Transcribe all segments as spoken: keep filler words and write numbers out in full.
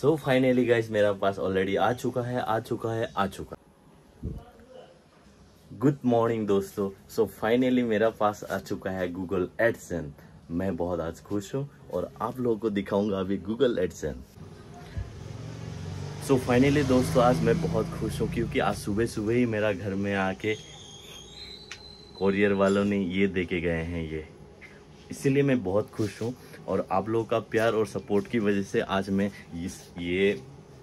So finally guys मेरा पास already आ चुका है आ चुका है आ चुका गुड मॉर्निंग दोस्तों। सो फाइनली मेरा पास आ चुका है गूगल एडसेंस। मैं बहुत आज खुश हूँ और आप लोगों को दिखाऊंगा अभी गूगल एडसेंस। सो फाइनली दोस्तों आज मैं बहुत खुश हूँ क्योंकि आज सुबह सुबह ही मेरा घर में आके कोरियर वालों ने ये देके गए हैं ये, इसीलिए मैं बहुत खुश हूँ। और आप लोगों का प्यार और सपोर्ट की वजह से आज मैं इस ये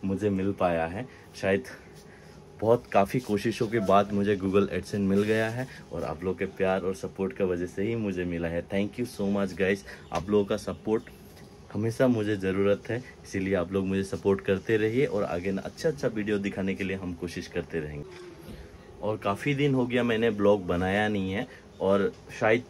मुझे मिल पाया है। शायद बहुत काफ़ी कोशिशों के बाद मुझे गूगल एडसेंस मिल गया है और आप लोगों के प्यार और सपोर्ट की वजह से ही मुझे मिला है। Thank you so much guys, आप लोगों का सपोर्ट हमेशा मुझे ज़रूरत है, इसीलिए आप लोग मुझे सपोर्ट करते रहिए और आगे ना अच्छा अच्छा वीडियो दिखाने के लिए हम कोशिश करते रहेंगे। और काफ़ी दिन हो गया मैंने ब्लॉग बनाया नहीं है और शायद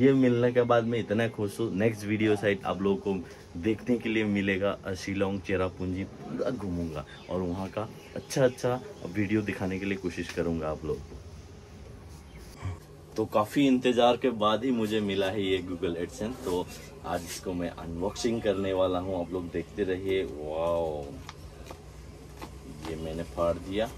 ये मिलने के बाद मैं इतना खुश हूँ। नेक्स्ट वीडियो शायद आप लोगों को देखने के लिए मिलेगा। शिलोंग चेरापूंजी पूरा घूमूंगा और वहाँ का अच्छा अच्छा वीडियो दिखाने के लिए कोशिश करूँगा आप लोग को। तो काफ़ी इंतज़ार के बाद ही मुझे मिला है ये गूगल एडसेंस, तो आज इसको मैं अनबॉक्सिंग करने वाला हूँ। आप लोग देखते रहिए। वाह, ये मैंने फाड़ दिया।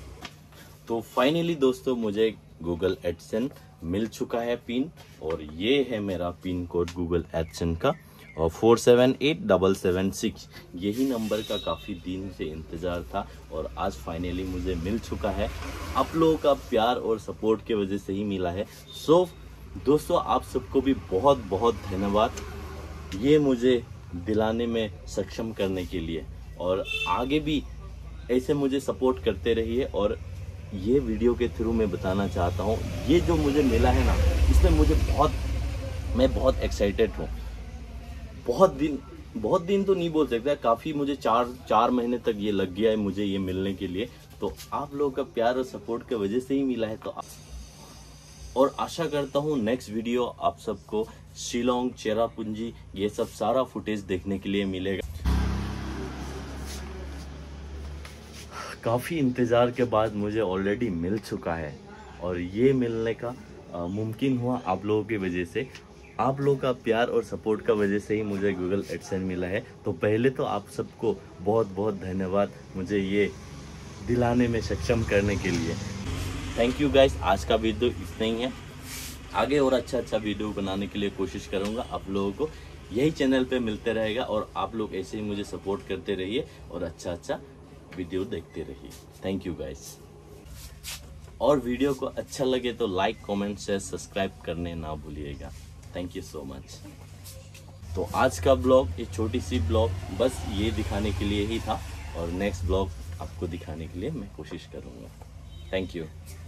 तो फाइनली दोस्तों मुझे गूगल एडसेंस मिल चुका है पिन, और ये है मेरा पिन कोड गूगल एडसेंस का और four seven eight double seven six. यही नंबर का काफ़ी दिन से इंतज़ार था और आज फाइनली मुझे मिल चुका है। आप लोगों का प्यार और सपोर्ट की वजह से ही मिला है। सो so, दोस्तों आप सबको भी बहुत बहुत धन्यवाद ये मुझे दिलाने में सक्षम करने के लिए, और आगे भी ऐसे मुझे सपोर्ट करते रहिए। और ये वीडियो के थ्रू मैं बताना चाहता हूँ ये जो मुझे मिला है ना, इसमें मुझे बहुत मैं बहुत एक्साइटेड हूँ। बहुत दिन बहुत दिन तो नहीं बोल सकता, काफ़ी मुझे चार चार महीने तक ये लग गया है मुझे ये मिलने के लिए। तो आप लोगों का प्यार और सपोर्ट की वजह से ही मिला है। तो और आशा करता हूँ नेक्स्ट वीडियो आप सबको शिलोंग चेरापूंजी ये सब सारा फुटेज देखने के लिए मिलेगा। काफ़ी इंतज़ार के बाद मुझे ऑलरेडी मिल चुका है और ये मिलने का मुमकिन हुआ आप लोगों की वजह से। आप लोगों का प्यार और सपोर्ट का वजह से ही मुझे गूगल एडसेंस मिला है। तो पहले तो आप सबको बहुत बहुत धन्यवाद मुझे ये दिलाने में सक्षम करने के लिए। थैंक यू गाइस, आज का वीडियो इतना ही है। आगे और अच्छा अच्छा वीडियो बनाने के लिए कोशिश करूँगा। आप लोगों को यही चैनल पे मिलते रहेगा और आप लोग ऐसे ही मुझे सपोर्ट करते रहिए और अच्छा अच्छा वीडियो देखते रहिए। Thank you guys. और वीडियो को अच्छा लगे तो लाइक कमेंट शेयर सब्सक्राइब करने ना भूलिएगा। Thank you so much. तो आज का ब्लॉग, ये छोटी सी ब्लॉग बस ये दिखाने के लिए ही था और नेक्स्ट ब्लॉग आपको दिखाने के लिए मैं कोशिश करूँगा। Thank you.